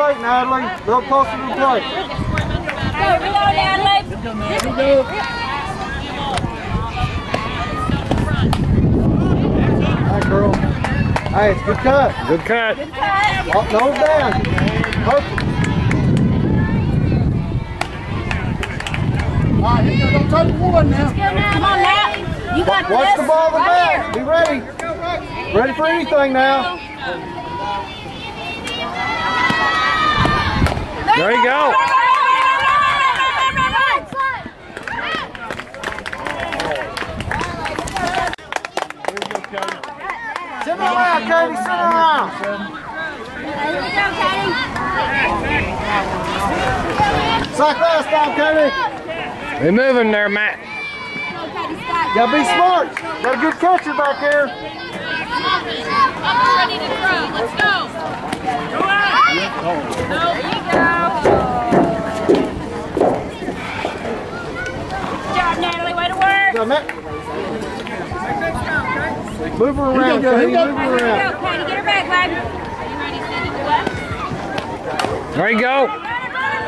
plate, Natalie. A little closer to the plate. Here we go, Natalie. Here we go. All right, girl. All right, it's good cut. Good cut. Good cut. Oh, nose down. Perfect. All right, here you go. Don't touch the one now. Come on, Nat. You got this. Watch the ball to the bat. Be ready. Ready for anything now. There you go. Send her around, Katie. Send her around. Suck last time, Katie. They're moving there, Matt. You gotta be smart. Got a good catcher back here. Up and ready to throw. Let's go. Go out. There you go. Good job, Natalie. Way to work. Go, Matt. Move her around, Katie. Move her around. Go, Katie. Get her back, lad. Are you ready to send it to left? There you go.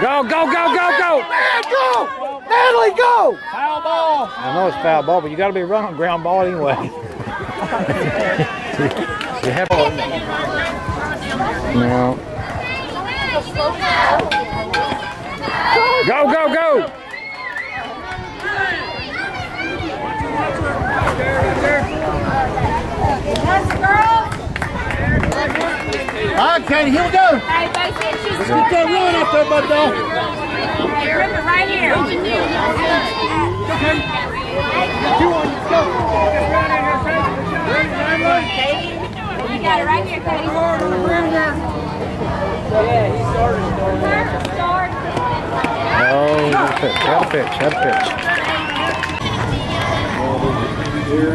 Go, go, go, go, go. Man, go. Natalie, go. Foul ball. I know it's foul ball, but you got to be running ground ball anyway. You have all no. Go, go, go! Alright, Katie, here we go! Alright, let's get that run up there, bud, dog. Hey, rip it right here. Katie, you got it right here, Katie. Yeah, he started. Oh, have a pitch, have a pitch. There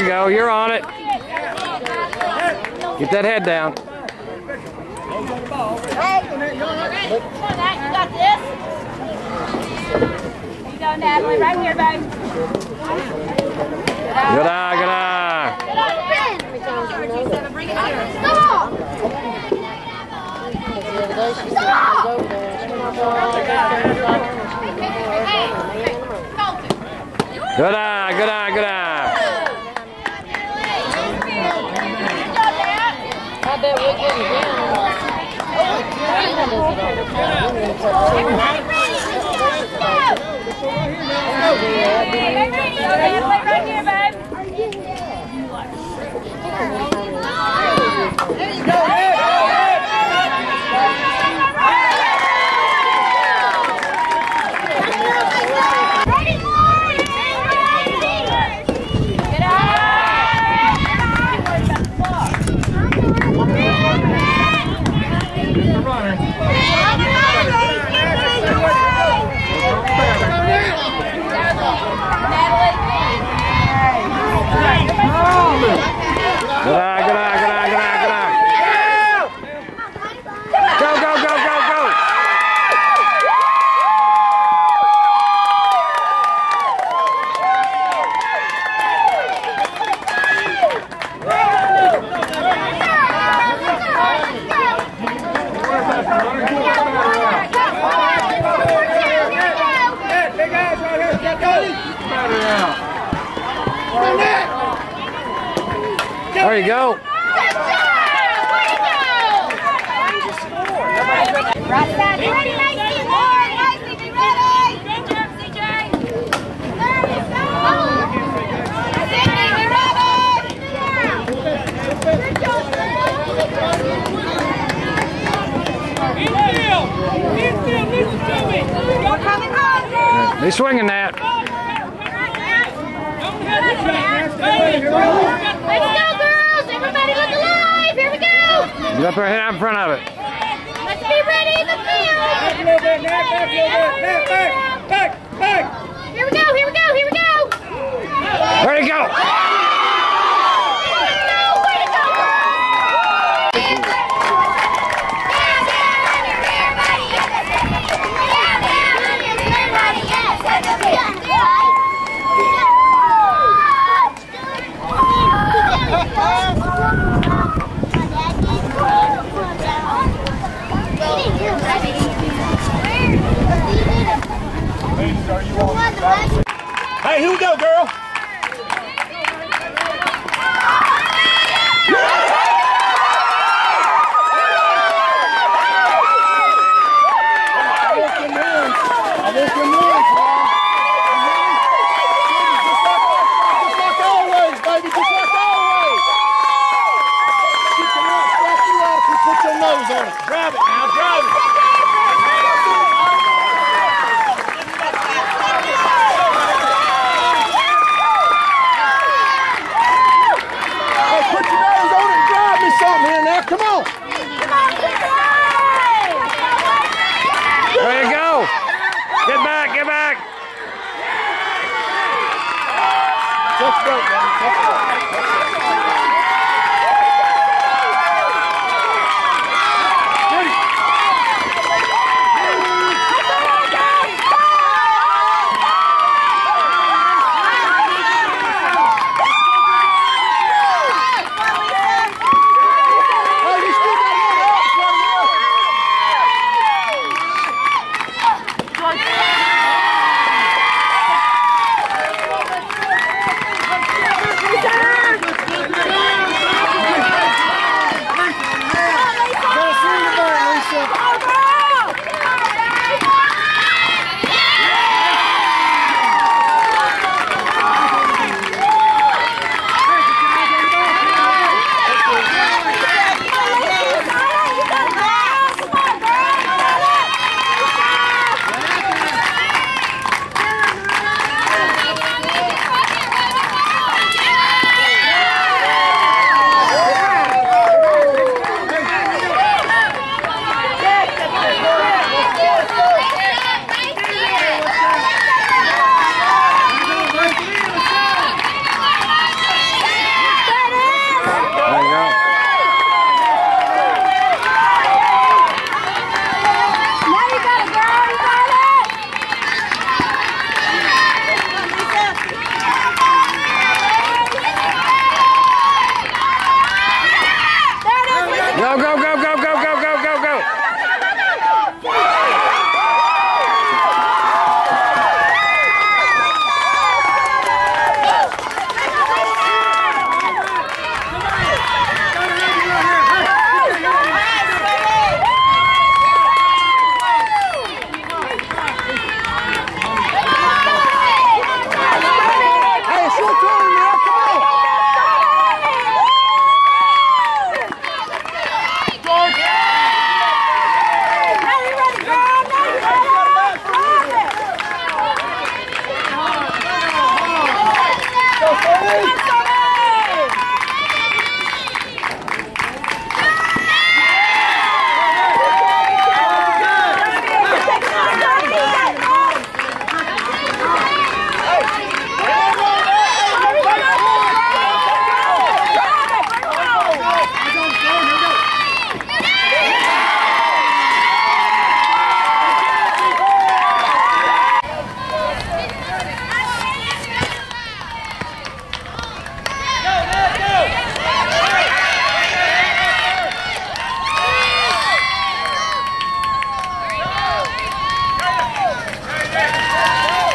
you go, you're on it. Get that head down. Come on, Nat, you got this. Here you go, Natalie, right here, babe. Good eye, good eye. Good eye. Bring it here. Stop! Stop! Good eye, good eye, good eye. I bet we're getting here. There you go. Right side, ready, Lacey, be ready. Good job, CJ. There we go. CJ, be ready. Good job, CJ. Infield. Infield, listen to me. You're coming home, girl. They're swinging that. Let's go, girl. Everybody look alive! Here we go! Get up right out in front of it. Let's be ready in the field! Back a little bit, back, back a little bit, back, back, back! Here we go, here we go, here we go! There you go! Way to go, way to go! Hey, here we go, girl. Grab it now, grab it! Hey, put your nose on it and grab me something here now, come on! There you go! Get back, get back! Just go, man, just go.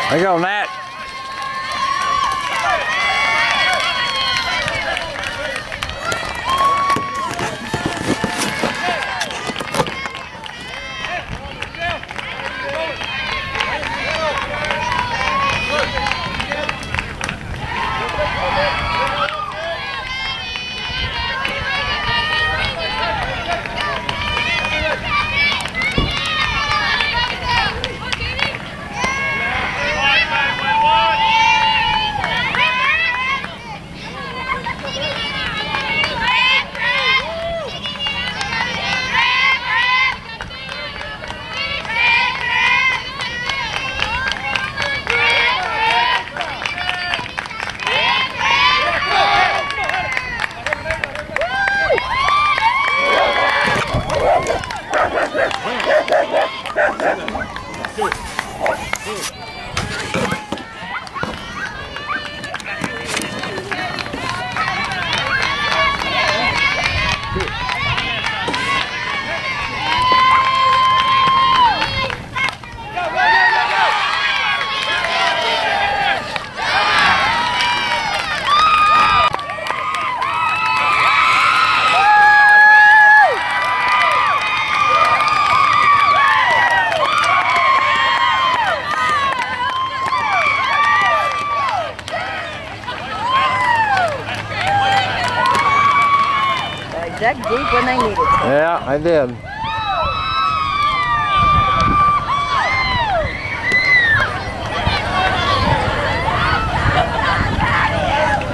There you go, Nat. Right back. deep when they needed to. Yeah, I did.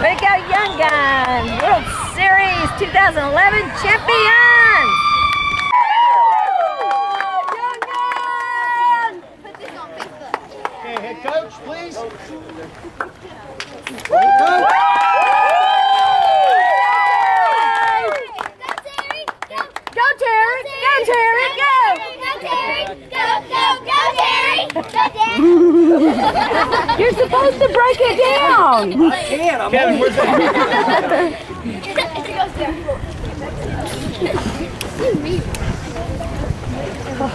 Way to go, Young Guns, World Series 2011 champions! Young Guns! Put this on Facebook. Okay, head coach, please. Head coach. You're supposed to break it down. I can. I'm Kevin, where's that? It goes there. Oh,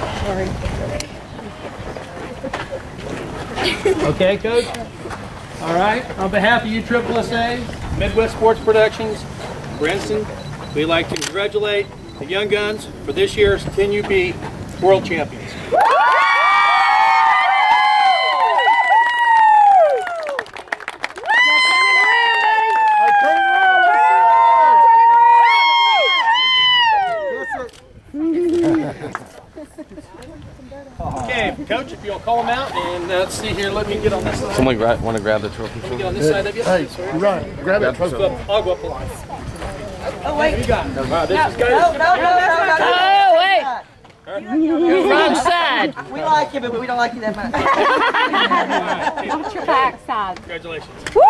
sorry. Okay, Coach. All right. On behalf of you, Triple S A, Midwest Sports Productions, Branson, we'd like to congratulate the Young Guns for this year's 10UP World Champions. Okay, Coach, if you'll call them out and let's see here. Let me get on this side. Someone want to grab the trophy. Let me get on this side of you. Hey, run. Grab that trophy. I'll go up the line. Oh, wait. You got it. No, no, no, no, no. Wrong side. We like you, but we don't like you that much. Your back side. Congratulations. Woo!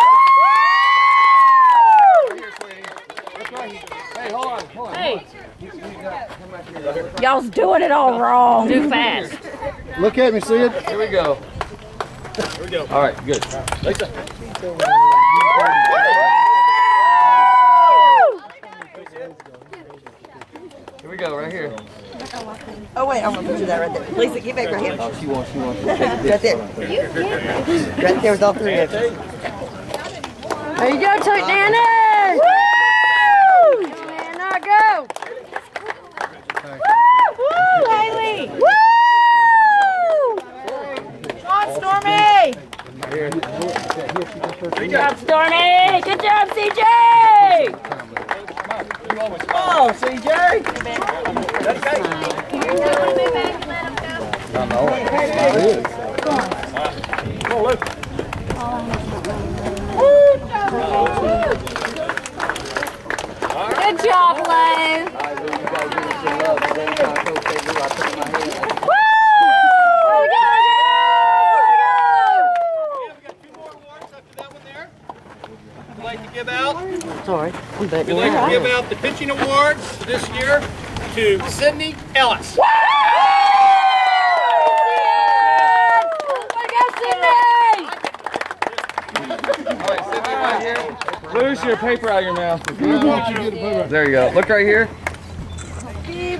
Hey, hold on, hold on. Hey. Y'all's doing it all wrong. Too fast. Look at me, see it? Here we go. Here we go. All right, good. Lisa. Here we go, right here. Oh, wait, I'm going to put you that right there. Lisa, get back right here. Oh, she wants. Right there. Right there with all three of you. There you go, Tate Nana. Good job, Stormy! Good job, CJ! Oh, CJ! That's good job, Lou! Woo! Sorry, I'm back. We'd like to give out the pitching awards for this year to Sydney Ellis. Woo! Sydney! Lose your paper out of your mouth. There you go. Look right here. All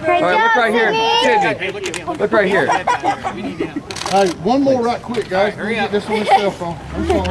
right, look right here. Sydney. Look right here. Hey, one more right quick, guys. Hurry up. Get this on the cell phone. I'm sorry.